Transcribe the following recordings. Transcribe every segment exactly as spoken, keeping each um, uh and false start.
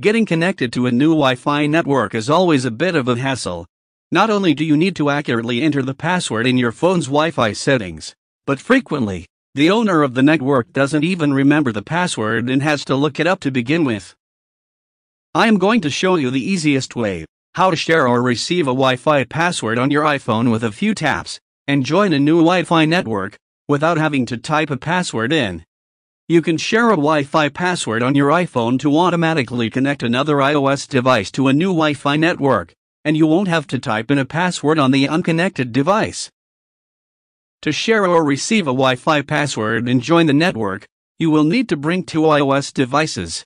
Getting connected to a new Wi-Fi network is always a bit of a hassle. Not only do you need to accurately enter the password in your phone's Wi-Fi settings, but frequently, the owner of the network doesn't even remember the password and has to look it up to begin with. I am going to show you the easiest way, how to share or receive a Wi-Fi password on your iPhone with a few taps, and join a new Wi-Fi network, without having to type a password in. You can share a Wi-Fi password on your iPhone to automatically connect another iOS device to a new Wi-Fi network, and you won't have to type in a password on the unconnected device. To share or receive a Wi-Fi password and join the network, you will need to bring two iOS devices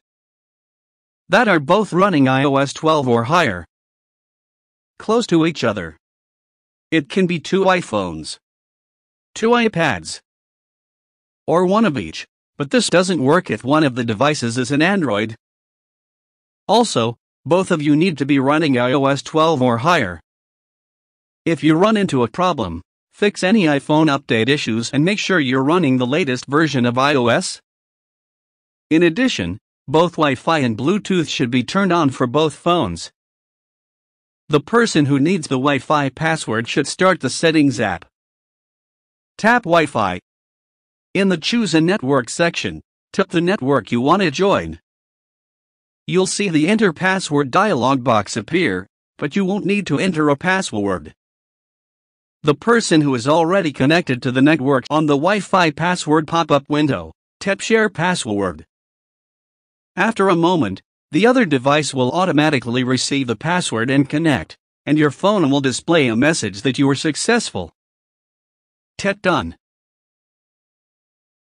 that are both running i O S twelve or higher close to each other. It can be two iPhones, two iPads, or one of each. But this doesn't work if one of the devices is an Android. Also, both of you need to be running i O S twelve or higher. If you run into a problem, fix any iPhone update issues and make sure you're running the latest version of iOS. In addition, both Wi-Fi and Bluetooth should be turned on for both phones. The person who needs the Wi-Fi password should start the Settings app. Tap Wi-Fi. In the Choose a Network section, tap the network you want to join. You'll see the Enter Password dialog box appear, but you won't need to enter a password. The person who is already connected to the network on the Wi-Fi password pop-up window, tap Share Password. After a moment, the other device will automatically receive the password and connect, and your phone will display a message that you were successful. Tap Done.